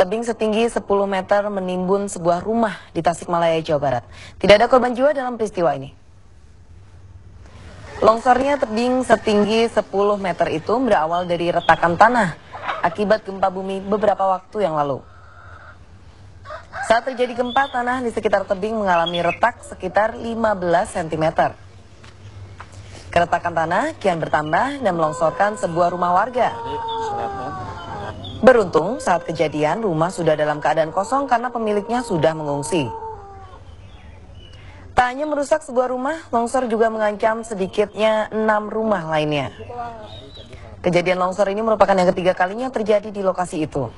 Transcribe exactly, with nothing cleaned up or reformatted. Tebing setinggi sepuluh meter menimbun sebuah rumah di Tasikmalaya, Jawa Barat. Tidak ada korban jiwa dalam peristiwa ini. Longsornya tebing setinggi sepuluh meter itu berawal dari retakan tanah akibat gempa bumi beberapa waktu yang lalu. Saat terjadi gempa, tanah di sekitar tebing mengalami retak sekitar lima belas sentimeter. Keretakan tanah kian bertambah dan melongsorkan sebuah rumah warga. Beruntung, saat kejadian rumah sudah dalam keadaan kosong karena pemiliknya sudah mengungsi. Tak hanya merusak sebuah rumah, longsor juga mengancam sedikitnya enam rumah lainnya. Kejadian longsor ini merupakan yang ketiga kalinya terjadi di lokasi itu.